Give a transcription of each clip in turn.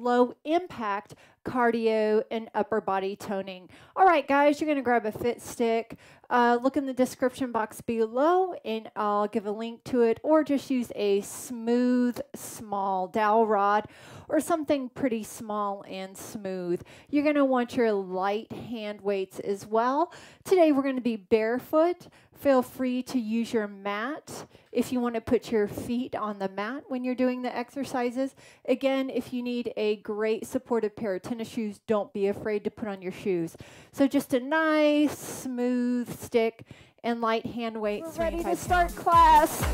low impact cardio and upper body toning. All right, guys, you're going to grab a Fit Stick. Look in the description box below and I'll give a link to it, or just use a smooth, small dowel rod or something pretty small and smooth. You're going to want your light hand weights as well. Today we're going to be barefoot. Feel free to use your mat if you want to put your feet on the mat when you're doing the exercises. Again, if you need a great supportive pair of tennis shoes, don't be afraid to put on your shoes. So just a nice, smooth stick and light hand weights. We're ready to start class.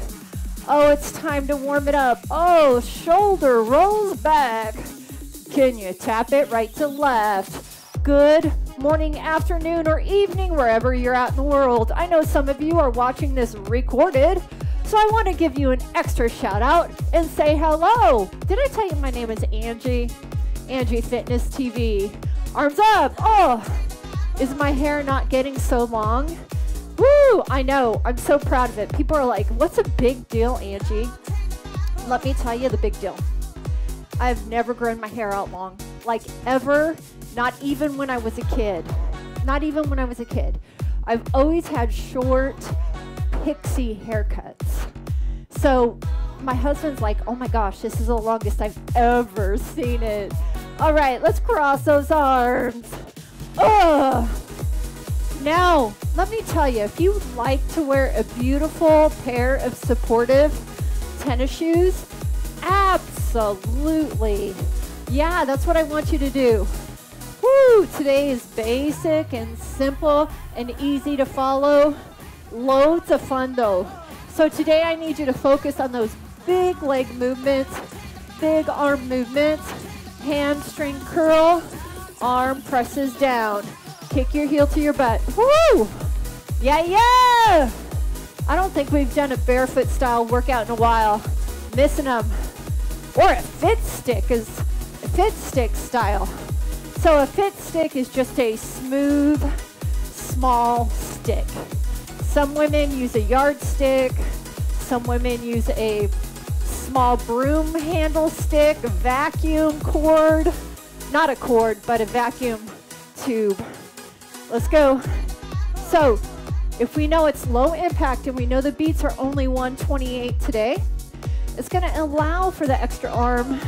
Oh, it's time to warm it up. Oh, shoulder rolls back. Can you tap it right to left? Good morning, afternoon, or evening, wherever you're at in the world. I know some of you are watching this recorded, so I want to give you an extra shout out and say hello. Did I tell you my name is Angie? Angie Fitness TV. Arms up. Oh, is my hair not getting so long? Woo, I know. I'm so proud of it. People are like, what's a big deal, Angie? Let me tell you the big deal. I've never grown my hair out long, like ever. Not even when I was a kid. Not even when I was a kid. I've always had short pixie haircuts. So my husband's like, oh my gosh, this is the longest I've ever seen it. All right, let's cross those arms. Ugh. Now, let me tell you, if you like to wear a beautiful pair of supportive tennis shoes, absolutely. Yeah, that's what I want you to do. Woo! Today is basic and simple and easy to follow. Loads of fun though. So today I need you to focus on those big leg movements, big arm movements, hamstring curl, arm presses down. Kick your heel to your butt. Woo! Yeah, yeah! I don't think we've done a barefoot style workout in a while. Missing them. Or a Fit Stick is a Fit Stick style. So a Fit Stick is just a smooth, small stick. Some women use a yardstick. Some women use a small broom handle stick, a vacuum cord. Not a cord, but a vacuum tube. Let's go. So if we know it's low impact and we know the beats are only 128 today, it's going to allow for the extra arm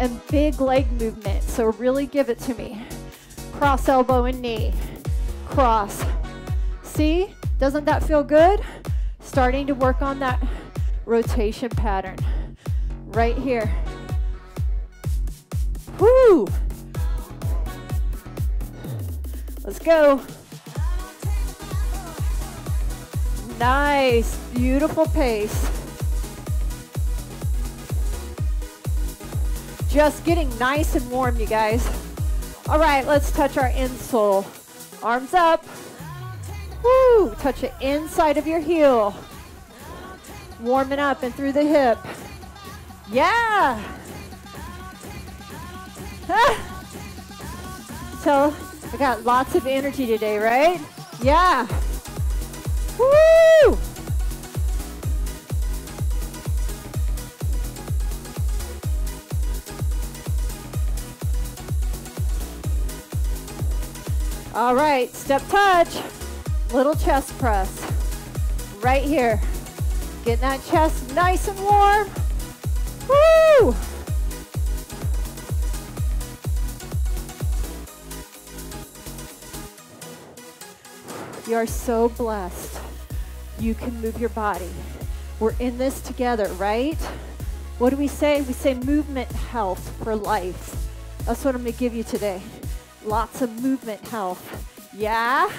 and big leg movement, so really give it to me. Cross elbow and knee, cross. See, doesn't that feel good? Starting to work on that rotation pattern right here. Woo! Let's go. Nice, beautiful pace. Just getting nice and warm, you guys. All right, let's touch our insole. Arms up. Woo, touch the inside of your heel. Warming up and through the hip. Yeah. Ah. So I got lots of energy today, right? Yeah. Woo. All right, step touch, little chest press, right here. Getting that chest nice and warm. Woo! You are so blessed. You can move your body. We're in this together, right? What do we say? We say movement health for life. That's what I'm gonna give you today. Lots of movement health. Yeah.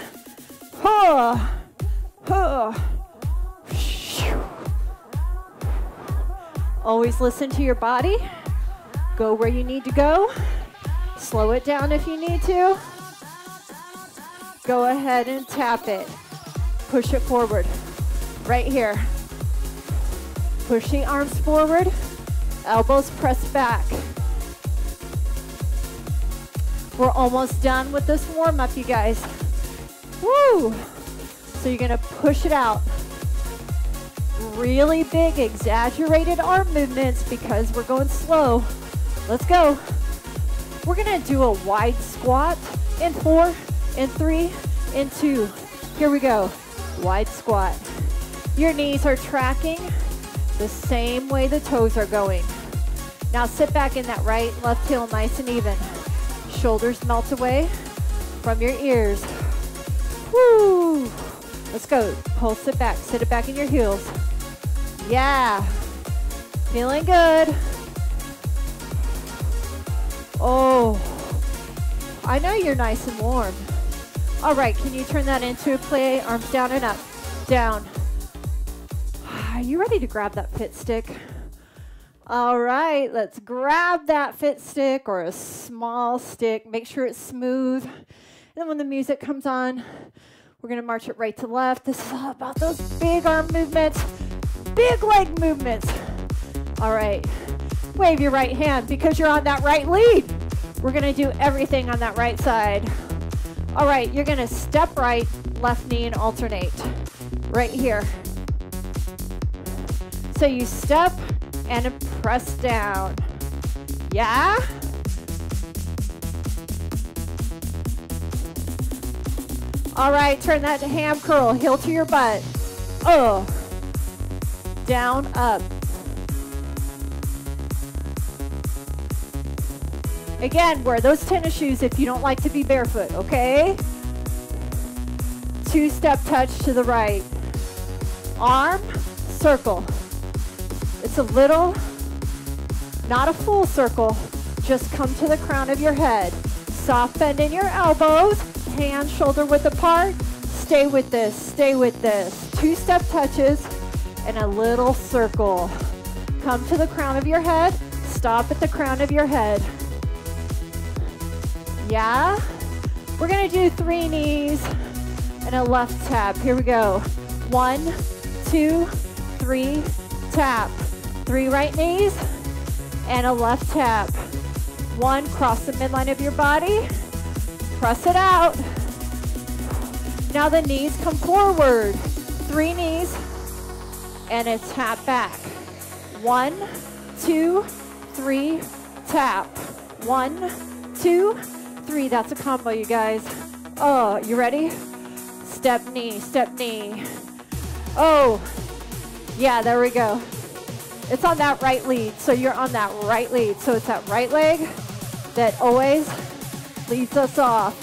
Huh. Huh. Always listen to your body. Go where you need to go. Slow it down if you need to. Go ahead and tap it. Push it forward. Right here. Push the arms forward. Elbows pressed back. We're almost done with this warm-up, you guys. Woo! So you're gonna push it out. Really big, exaggerated arm movements because we're going slow. Let's go. We're gonna do a wide squat in 4, in 3, in 2. Here we go, wide squat. Your knees are tracking the same way the toes are going. Now sit back in that right and left heel nice and even. Shoulders melt away from your ears. Woo! Let's go, pulse it back, sit it back in your heels. Yeah, feeling good. Oh, I know you're nice and warm. All right, can you turn that into a play? Arms down and up, down. Are you ready to grab that Fit Stick? All right, let's grab that Fit Stick or a small stick. Make sure it's smooth. And then when the music comes on, we're gonna march it right to left. This is all about those big arm movements, big leg movements. All right, wave your right hand because you're on that right lead. We're gonna do everything on that right side. All right, you're gonna step right, left knee and alternate right here. So you step and press down. Yeah? All right, turn that to ham curl, heel to your butt. Oh, down, up. Again, wear those tennis shoes if you don't like to be barefoot, okay? Two-step touch to the right. Arm, circle. It's a little, not a full circle, just come to the crown of your head. Soft bend in your elbows, hand shoulder width apart. Stay with this, stay with this. Two-step touches and a little circle. Come to the crown of your head, stop at the crown of your head. Yeah? We're gonna do 3 knees and a left tap. Here we go. 1, 2, 3, tap. 3 right knees and a left tap. 1, cross the midline of your body. Press it out. Now the knees come forward. 3 knees and a tap back. 1, 2, 3, tap. 1, 2, 3. That's a combo, you guys. Oh, you ready? Step knee, step knee. Oh, yeah, there we go. It's on that right lead, so you're on that right lead. So it's that right leg that always leads us off.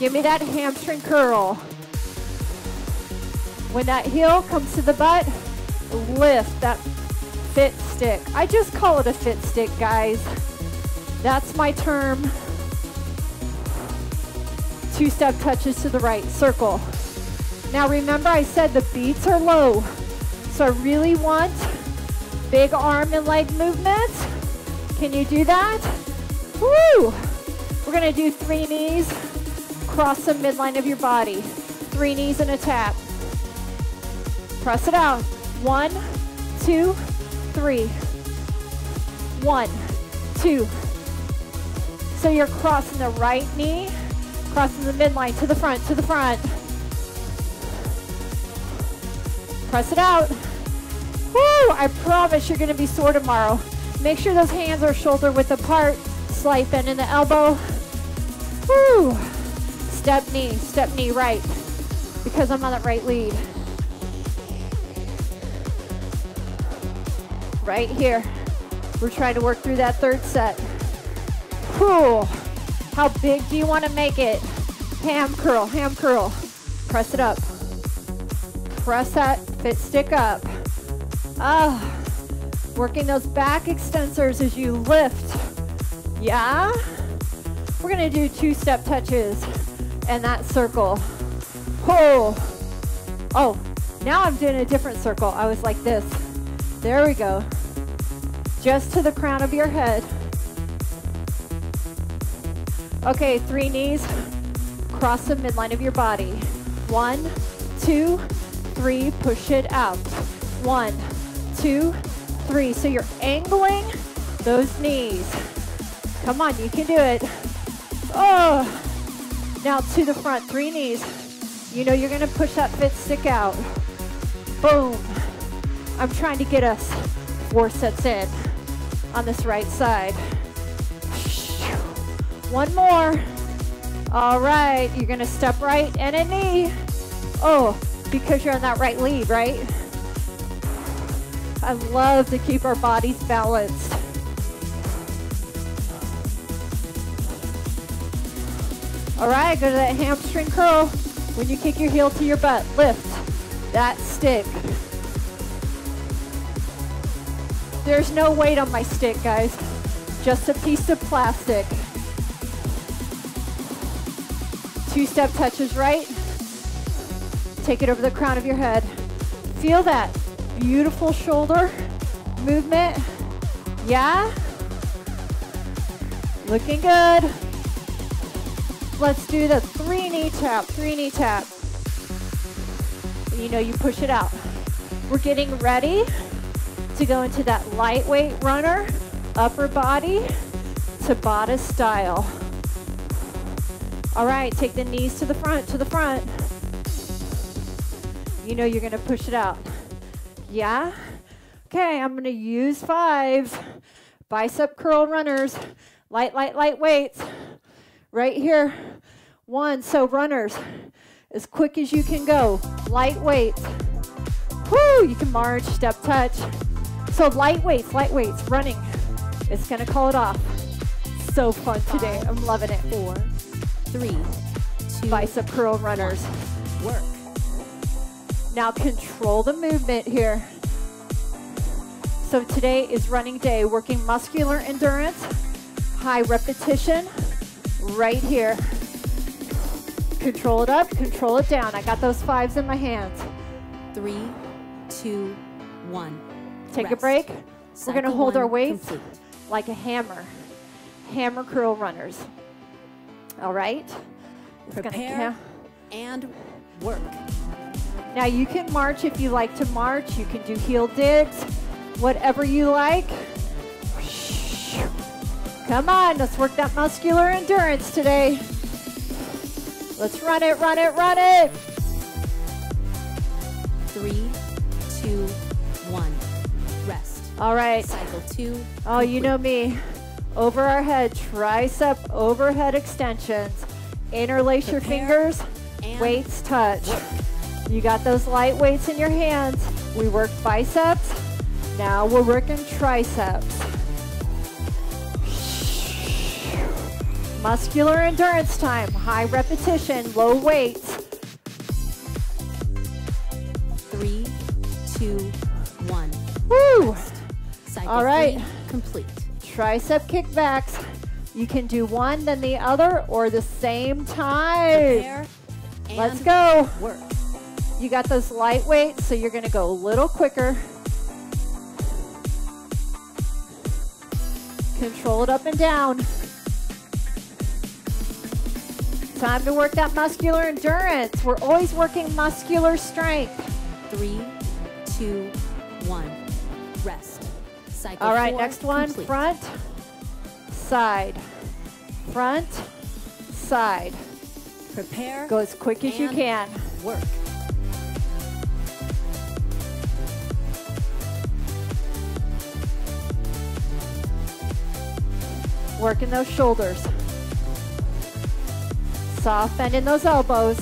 Give me that hamstring curl. When that heel comes to the butt, lift that Fit Stick. I just call it a Fit Stick, guys. That's my term. Two-step touches to the right, circle. Now remember I said the beats are low. So I really want big arm and leg movements. Can you do that? Woo! We're gonna do 3 knees, cross the midline of your body. 3 knees and a tap. Press it out. 1, 2, 3. 1, 2. So you're crossing the right knee, crossing the midline to the front, to the front. Press it out. Woo! I promise you're gonna be sore tomorrow. Make sure those hands are shoulder width apart. Slight bend in the elbow. Woo! Step knee right. Because I'm on that right lead. Right here. We're trying to work through that third set. Woo! How big do you wanna make it? Ham curl, ham curl. Press it up. Press that Fit Stick up. Ah, working those back extensors as you lift. Yeah? We're gonna do two-step touches and that circle. Oh, oh, now I'm doing a different circle. I was like this. There we go. Just to the crown of your head. Okay, 3 knees, cross the midline of your body. 1, 2, 3, push it out. 1, 2, 3. So you're angling those knees. Come on, you can do it. Oh, now to the front, 3 knees. You know you're gonna push that Fit Stick out. Boom. I'm trying to get us 4 sets in. on this right side. One more. All right, you're gonna step right and a knee. Oh, because you're on that right lead, right? I love to keep our bodies balanced. All right, go to that hamstring curl. When you kick your heel to your butt, lift that stick. There's no weight on my stick, guys. Just a piece of plastic. Two-step touches right. Take it over the crown of your head. Feel that beautiful shoulder movement. Yeah? Looking good. Let's do the 3 knee tap. You know, you push it out. We're getting ready to go into that lightweight runner, upper body, Tabata style. All right, take the knees to the front, You know, you're gonna push it out. Yeah? Okay, I'm gonna use 5 bicep curl runners, light weights. Right here, 1, so runners, as quick as you can go, lightweight. Woo, you can march, step, touch. So lightweights, running. It's gonna call it off. So fun today, I'm loving it. 4, 3, 2, bicep curl runners. Work. Now control the movement here. So today is running day, working muscular endurance, high repetition. Right here. Control it up, control it down. I got those 5s in my hands. 3, 2, 1. Take a break. We're going to hold our weights like a hammer. Hammer curl runners. All right. Prepare and work. Now you can march if you like to march. You can do heel digs, whatever you like. Come on, let's work that muscular endurance today. Let's run it. 3, 2, 1, rest. All right. Cycle 2. Oh, you know me. Over our head, tricep overhead extensions. Interlace your fingers, weights touch. Work. You got those light weights in your hands. We work biceps, now we're working triceps. Muscular endurance time, high repetition, low weight. 3, 2, 1. Woo! All right. Complete. Tricep kickbacks. You can do one, then the other, or the same time. Let's go. Work. You got those light weights, so you're gonna go a little quicker. Control it up and down. Time to work that muscular endurance. We're always working muscular strength. 3, 2, 1. Rest. Cycle 4. All right, next one. Complete. Front, side, front, side. Prepare. Go as quick as you can. Work. Working those shoulders. Soft bend in those elbows.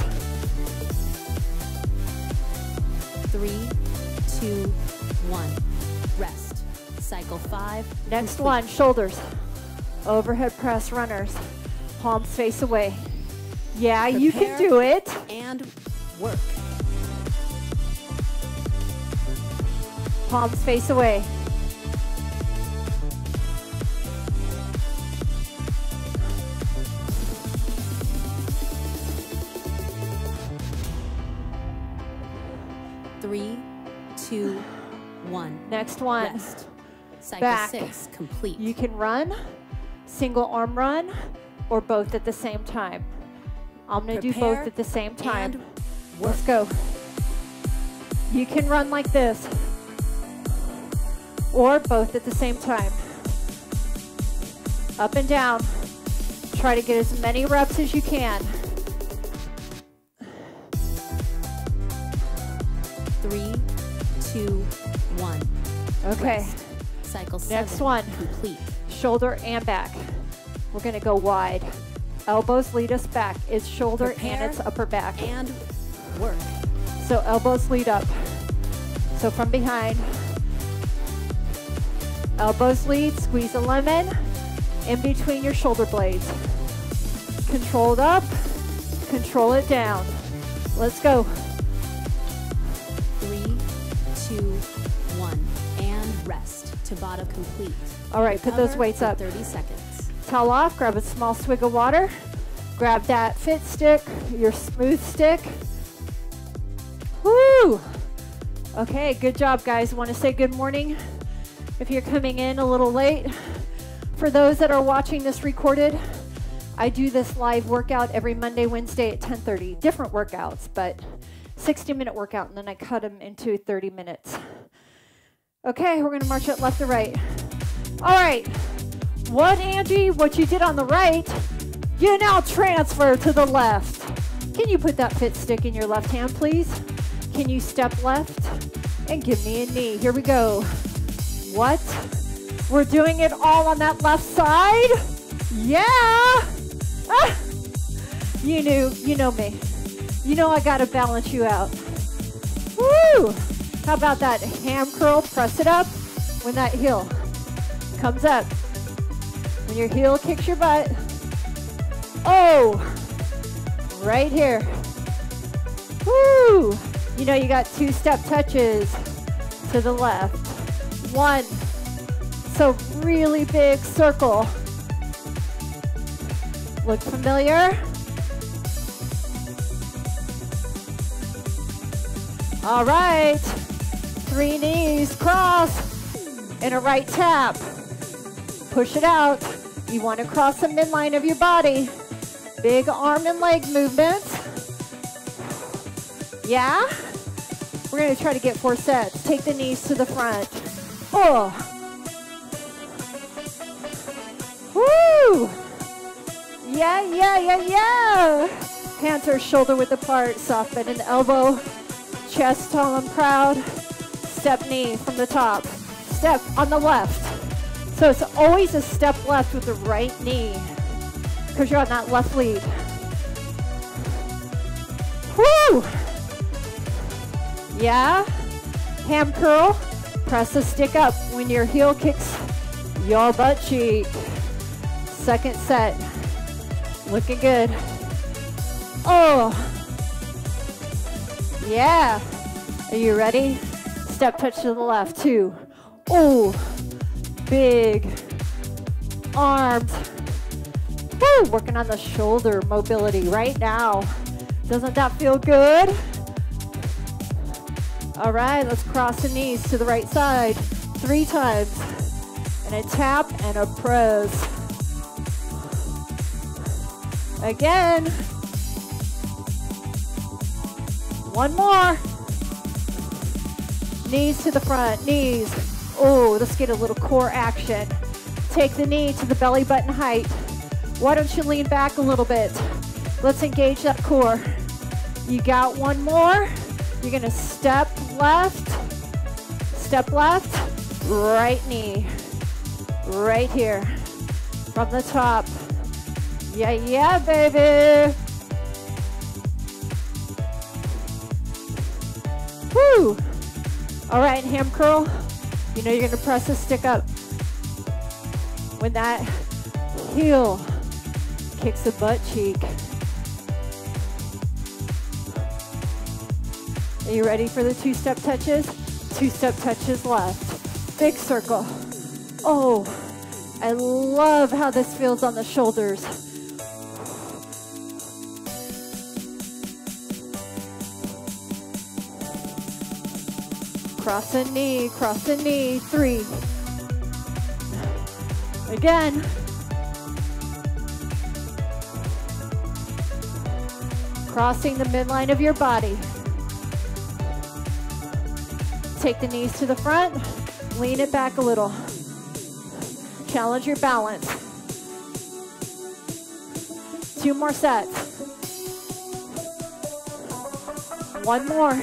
3, 2, 1. Rest. Cycle 5. Next one, shoulders. Overhead press runners. Palms face away. Yeah, prepare, you can do it. And work. Palms face away. Next one. Rest. Cycle back. 6. Complete. You can run, single arm run, or both at the same time. I'm going to do both at the same time. Let's go. You can run like this, or both at the same time. Up and down. Try to get as many reps as you can. 3, 2, 1. Okay, cycle 7 Next one. Complete. Shoulder and back. We're going to go wide. Elbows lead us back. It's shoulder Prepare and it's upper back. And work. So elbows lead up. So from behind. Elbows lead, squeeze a lemon in between your shoulder blades. Control it up, control it down. Let's go. 3, 2, 1, and rest. Tabata complete. All right, put those weights up. 30 seconds. Towel off, grab a small swig of water. Grab that fit stick, your smooth stick. Woo! Okay, good job, guys. Want to say good morning? If you're coming in a little late, for those that are watching this recorded, I do this live workout every Monday, Wednesday at 10:30. Different workouts, but 60-minute workout, and then I cut them into 30 minutes. Okay, we're gonna march it left to right. All right, what, Angie, what you did on the right, you now transfer to the left. Can you put that fit stick in your left hand, please? Can you step left and give me a knee? Here we go. What? We're doing it all on that left side? Yeah! Ah! You know me. You know I gotta balance you out. Woo! How about that ham curl? Press it up when that heel comes up. When your heel kicks your butt. Oh! Right here. Woo! You know you got two-step touches to the left. One, so really big circle. Look familiar? All right, 3 knees, cross, and a right tap. Push it out. You want to cross the midline of your body. Big arm and leg movements. Yeah? We're gonna try to get 4 sets. Take the knees to the front. Oh. Woo! Yeah, yeah, yeah, yeah. Hands are shoulder width apart, soft bend in the elbow, chest tall and proud. Step knee from the top. Step on the left. So it's always a step left with the right knee because you're on that left lead. Woo! Yeah. Ham curl. Press the stick up when your heel kicks your butt cheek. Second set. Looking good. Oh. Yeah. Are you ready? Step touch to the left. 2. Oh. Big arms. Woo. Working on the shoulder mobility right now. Doesn't that feel good? All right, let's cross the knees to the right side 3 times. And a tap and a press. Again. 1 more. Knees to the front, knees. Oh, let's get a little core action. Take the knee to the belly button height. Why don't you lean back a little bit? Let's engage that core. You got 1 more. You're gonna step left, right knee, right here, from the top. Yeah, yeah, baby. Woo! All right, ham curl. You know you're gonna press the stick up. When that heel kicks the butt cheek. Are you ready for the two-step touches? Two-step touches left. Big circle. Oh, I love how this feels on the shoulders. Cross the knee, cross the knee. 3. Again. Crossing the midline of your body. Take the knees to the front, lean it back a little. Challenge your balance. 2 more sets. 1 more.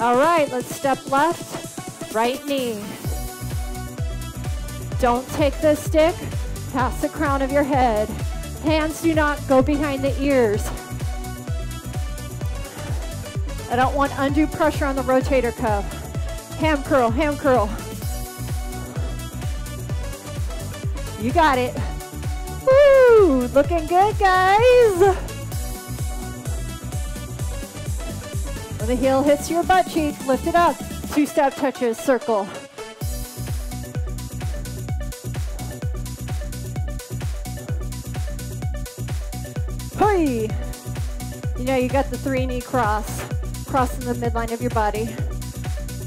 All right, let's step left, right knee. Don't take the stick past the crown of your head. Hands do not go behind the ears. I don't want undue pressure on the rotator cuff. Ham curl, ham curl. You got it. Woo, looking good, guys. When the heel hits your butt cheek, lift it up. Two-step touches, circle. Hoi! You know, you got the three knee cross. Crossing the midline of your body.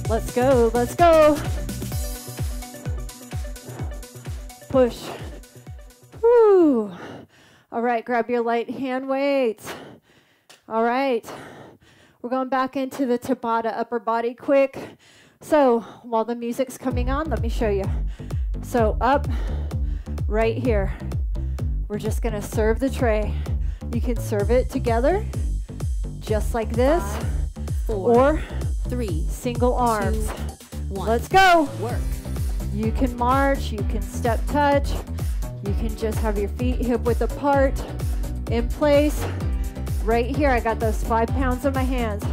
Let's go, let's go. Push. Woo. All right, grab your light hand weight. All right. We're going back into the Tabata upper body quick. So while the music's coming on, let me show you. So up, right here. We're just gonna serve the tray. You can serve it together, just like this. 4, 3, single arms. 2, 1. Let's go. Work. You can march, you can step touch, you can just have your feet hip width apart, in place. Right here, I got those 5 pounds in my hands.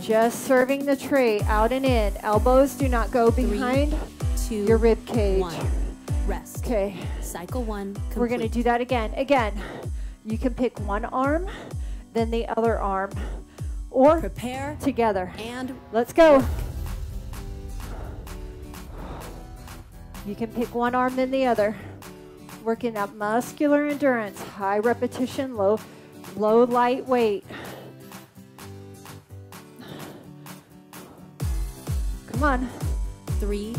Just serving the tray out and in. Elbows do not go behind your rib cage. 1. Rest. Okay. Cycle 1. Complete. We're gonna do that again. Again, you can pick one arm, then the other arm, or prepare together. And let's go. You can pick one arm, then the other. Working that muscular endurance, high repetition, low light weight. Come on. 3,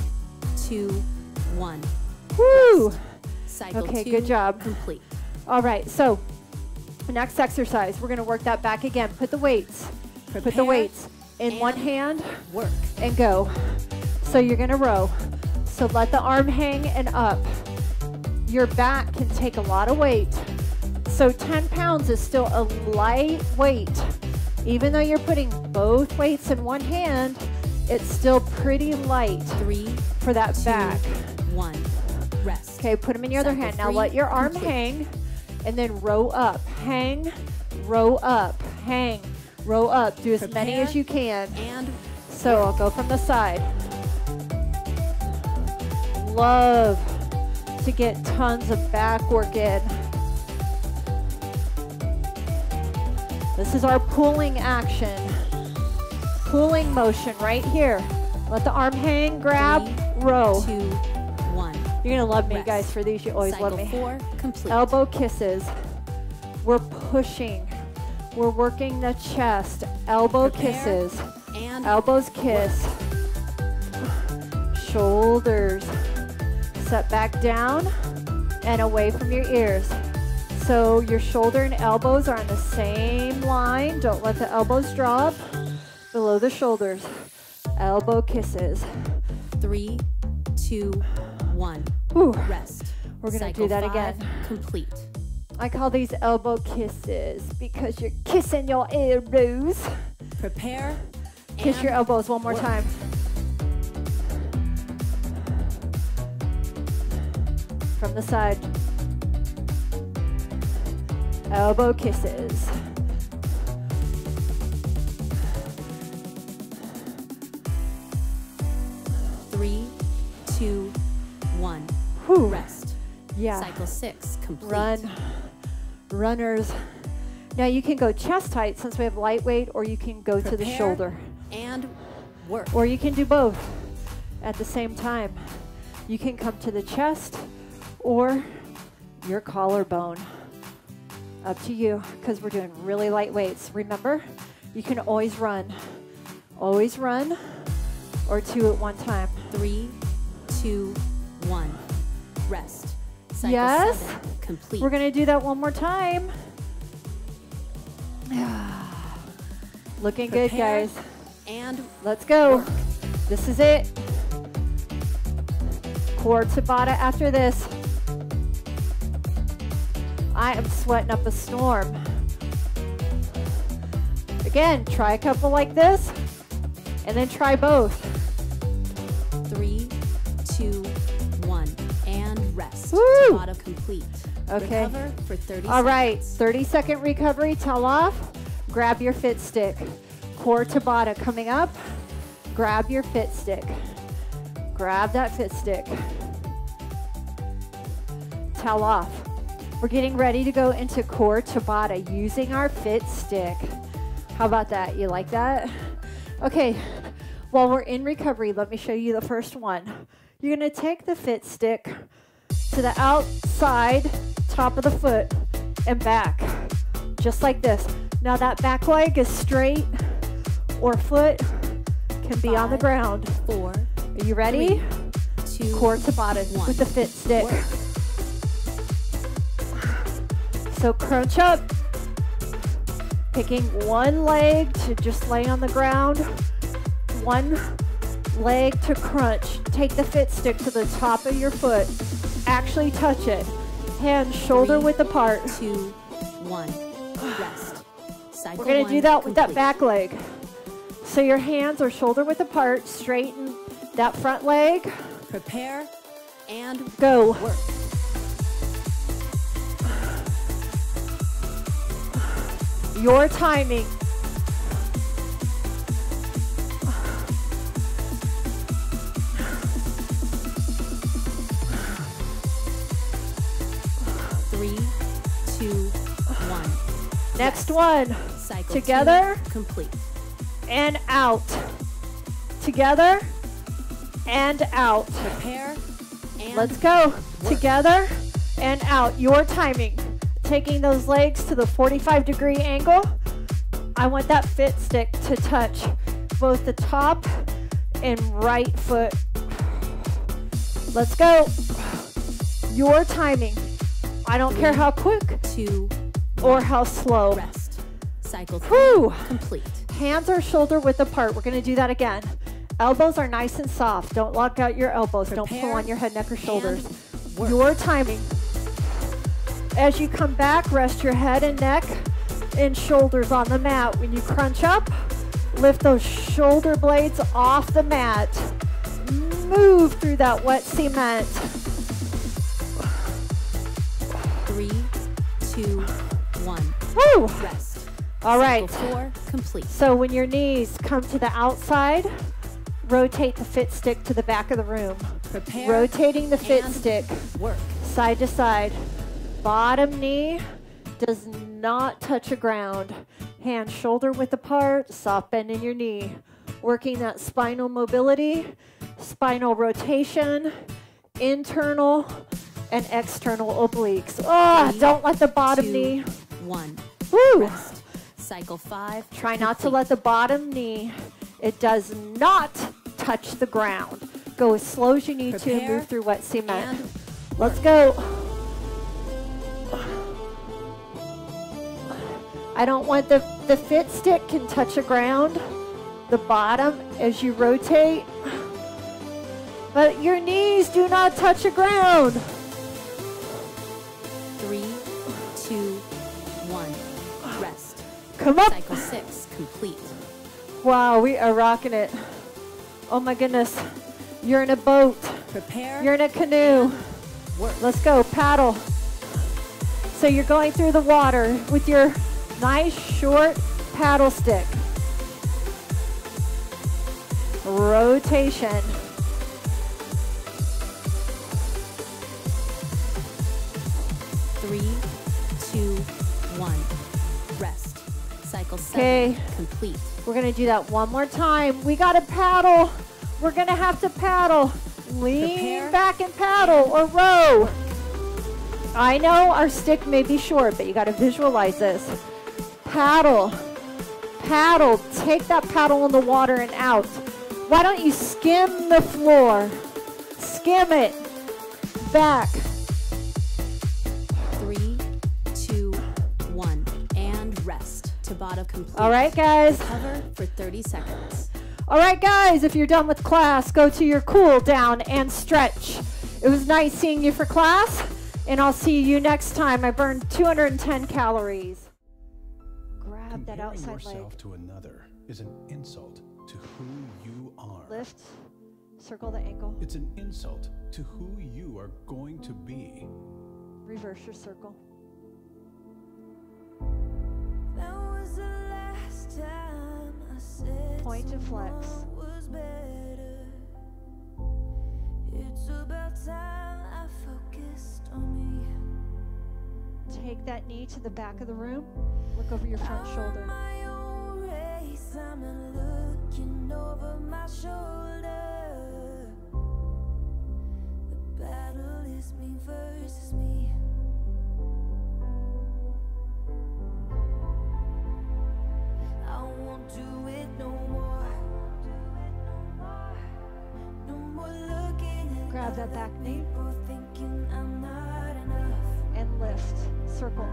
2, 1. Woo! Cycle 2. Okay, good job. Complete. All right, so next exercise, we're going to work that back again. Put the weights. Prepare, put the weights in one hand. Work. And go. So you're going to row. So let the arm hang and up. Your back can take a lot of weight. So 10 pounds is still a light weight. Even though you're putting both weights in one hand, it's still pretty light. 3 for that 2, back. 1. Rest. Okay, put them in your other hand. Now let your arm hang and then row up. Hang, row up, hang, row up. Do as many as you can. And so I'll go from the side. Love to get tons of back work in. This is our pulling action. Pulling motion right here. Let the arm hang, grab, row. 2, 1. You're gonna love me, guys, for these. You always love me. Cycle 4, complete. Elbow kisses. We're pushing. We're working the chest. Elbow kisses. And elbows kiss. Shoulders. Set back down and away from your ears. So your shoulder and elbows are on the same line. Don't let the elbows drop below the shoulders. Elbow kisses. 3, 2, 1. Ooh. Rest. We're gonna do that again. Complete. I call these elbow kisses because you're kissing your elbows. Prepare. Kiss your elbows one more time. From the side. Elbow kisses. Three, 2, 1. Whew. Rest. Yeah. Cycle 6, complete. Run. Runners. Now you can go chest height since we have lightweight, or you can go to the shoulder. And work. Or you can do both at the same time. You can come to the chest or your collarbone. Up to you, because we're doing really light weights. Remember, you can always run. Always run, or 2 at one time. 3, 2, 1. Rest. Cycle 7, complete. We're gonna do that one more time. Looking good, guys. And let's go. Work. This is it. Core Tabata after this. I am sweating up a storm. Again, try a couple like this, and then try both. 3, 2, 1, and rest. Woo! Auto complete. Okay. Recover for 30 seconds. All right, 30-second recovery, towel off, grab your Fit Stick. Core Tabata coming up, grab your Fit Stick. Grab that Fit Stick. Towel off. We're getting ready to go into Core Tabata using our Fit Stick. How about that? You like that? Okay, while we're in recovery, let me show you the first one. You're gonna take the Fit Stick to the outside top of the foot and back, just like this. Now that back leg is straight or foot can be on the ground. 4. Are you ready? 3, 2, Core Tabata with the Fit Stick. So crunch up, picking one leg to just lay on the ground, one leg to crunch. Take the Fit Stick to the top of your foot. Actually touch it. Hands shoulder width apart. 2, 1. Rest. Cycle. We're going to do that with that back leg. So your hands are shoulder width apart. Straighten that front leg. Prepare and go. Work. Your timing. Next one. Cycle together. 2, complete. And out. Together and out. Prepare and let's go. Work. Together and out. Your timing. Taking those legs to the 45-degree angle. I want that Fit Stick to touch both the top and right foot. Let's go. Your timing. I don't care how quick. 2. Or how slow. Rest. Cycle. Whew. Complete. Hands are shoulder width apart. We're going to do that again. Elbows are nice and soft. Don't lock out your elbows. Prepare. Don't pull on your head, neck, or shoulders. Your timing. As you come back, rest your head and neck and shoulders on the mat. When you crunch up, lift those shoulder blades off the mat. Move through that wet cement. 3, 2, 1. Woo! Rest. All right. 4, complete. So when your knees come to the outside, rotate the Fit Stick to the back of the room. Prepare. Rotating the Fit Stick. Work. Side to side. Bottom knee does not touch the ground. Hand shoulder width apart. Soft bend in your knee. Working that spinal mobility, spinal rotation, internal and external obliques. Oh, don't let the bottom knee. 1. Woo! Rest. Cycle 5. Try not to let the bottom knee, it does not touch the ground. Go as slow as you need to move through wet cement. Let's go. I don't want the Fit Stick can touch the ground, the bottom as you rotate, but your knees do not touch the ground. 3, 2, 1. Rest. Come up. Cycle 6, complete. Wow, we are rocking it. Oh my goodness. You're in a boat. Prepare. You're in a canoe. Work. Let's go, paddle. So you're going through the water with your nice short paddle stick. Rotation. Cycle 7, complete. We're going to do that one more time. We got to paddle. We're going to have to paddle. Lean back and paddle or row. I know our stick may be short, but you got to visualize this. Paddle. Paddle. Take that paddle in the water and out. Why don't you skim the floor? Skim it. Back. 3, 2, 1, and rest. Tabata complete. All right, guys. Recover for 30 seconds. All right, guys, if you're done with class, go to your cool down and stretch. It was nice seeing you for class, and I'll see you next time. I burned 210 calories. Grab that outside leg. Comparing yourself to another is an insult to who you are. Lift, Circle the ankle. It's an insult to who you are going to be. Reverse your circle. That was the last time I said point and flex. Was better. It's about time I focused on me. Take that knee to the back of the room. Look over your front shoulder. My own race, I'm looking over my shoulder. The battle is me versus me. I won't do it no more. No more looking. Grab that back knee. Thinking I'm not enough. And lift. Circle.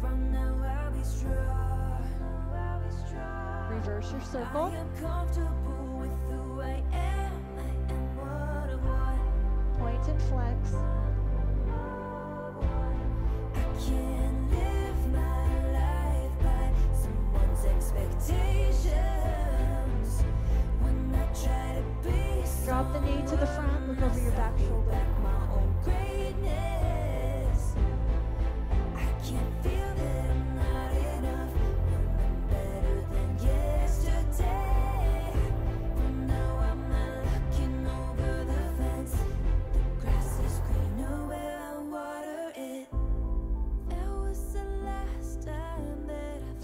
From now I'll be strong. Reverse your circle. I am comfortable with who I am. I am what I want. Point and flex. I can't live my life by someone's expectations. When I try to be someone, drop the knee to the front. Look over your back shoulder.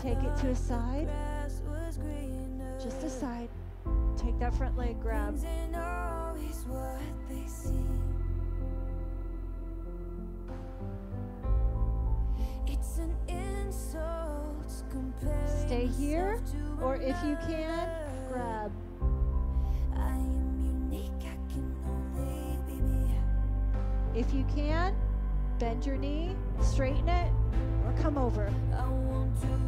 Take it to a side, just a side. Take that front leg grab. It's an insult. Stay here, or if you can, grab. I am unique, I can only be me. If you can, bend your knee, straighten it, or come over. I won't do it.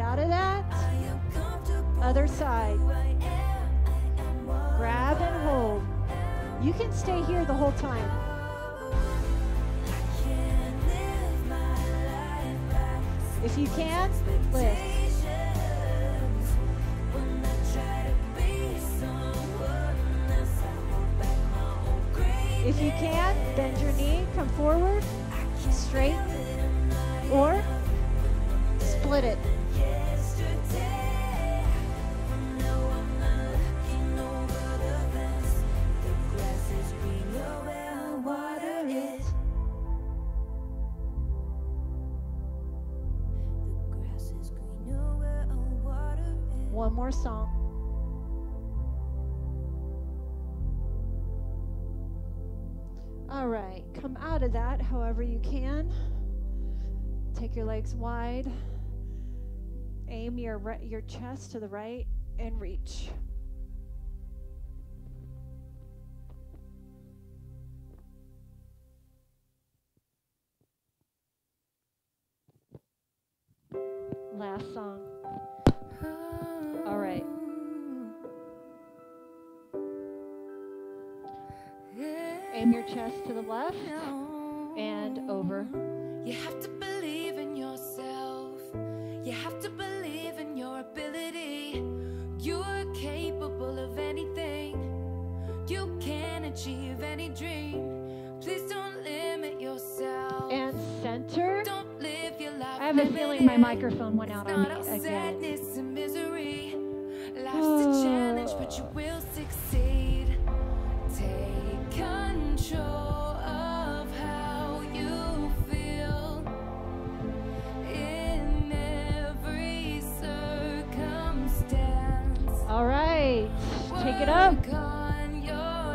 Out of that other side, grab and hold. You can stay here the whole time. If you can, lift. If you can, bend your knee, come forward, straight, or split it. One more song. All right, come out of that however you can. Take your legs wide. Aim your chest to the right and reach. Last song. All right. Aim your chest to the left and over. You have to believe in yourself. You have to believe in your ability. You're capable of anything. You can achieve any dream. Please don't limit yourself. And center. Don't live your life. I have a feeling my microphone went out on me again. Life's a challenge, but you will succeed. Take control of how you feel in every circumstance. All right, take it up.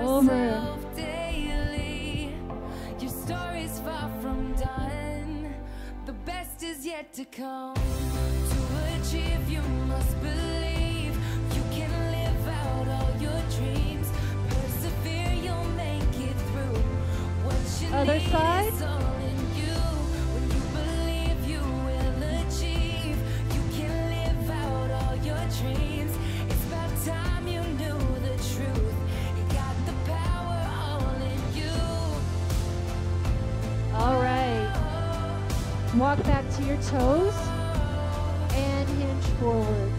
Over. Daily. Your story's far from done. The best is yet to come. To achieve, you must believe. Other side. When you believe you will achieve, you Walk back to your toes and hinge forward.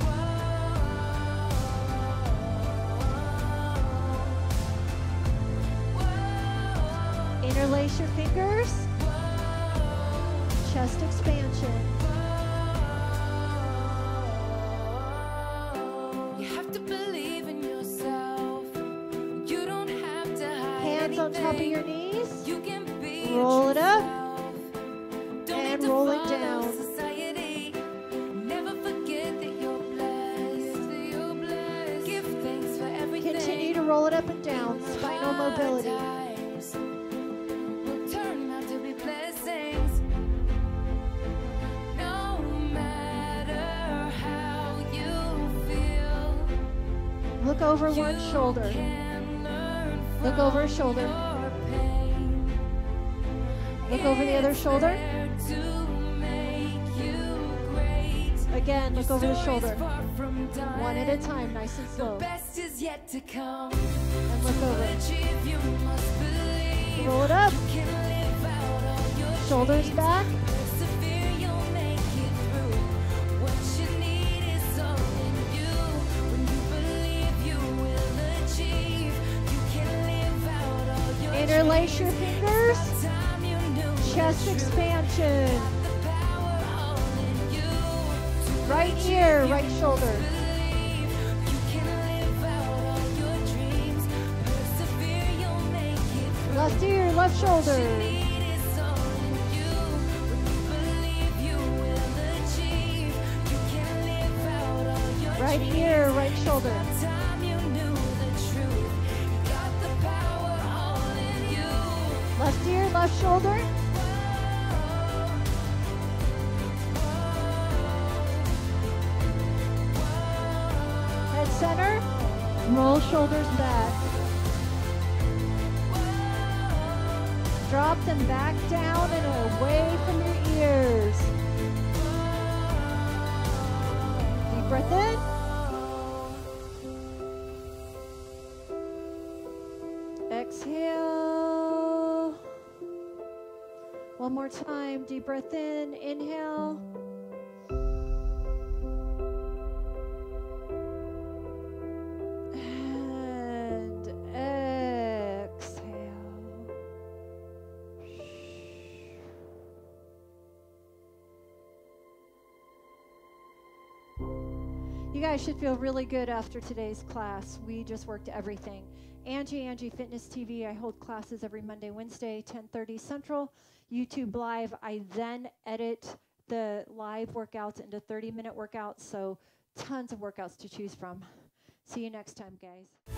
Interlace your fingers, chest expansion. You have to believe in yourself. You don't have to hide. Hands on top of your knees. You can be. Roll it up. Rolling down. Society. Never forget that you're blessed. You're blessed. Give thanks for everything. Continue to roll it up and down. Spinal mobility. We'll turn out to be blessings. No matter how you feel. Look over one shoulder. Look over a shoulder. Look over the other shoulder. Again, look over the shoulder. One at a time, nice and slow. And look over. Roll it up. Shoulders back. Interlace your fingers. Chest expansion. Right ear, right shoulder. Left ear, left shoulder. Right ear, right shoulder. Left ear, left shoulder. Center, roll shoulders back. Drop them back down and away from your ears. Deep breath in. Exhale. One more time, deep breath in, inhale. You guys should feel really good after today's class. We just worked everything. Angie Fitness TV. I hold classes every Monday, Wednesday, 10:30 Central. YouTube Live. I then edit the live workouts into 30-minute workouts, so tons of workouts to choose from. See you next time, guys.